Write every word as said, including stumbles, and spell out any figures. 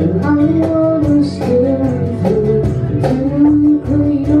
And I understand you, you agree.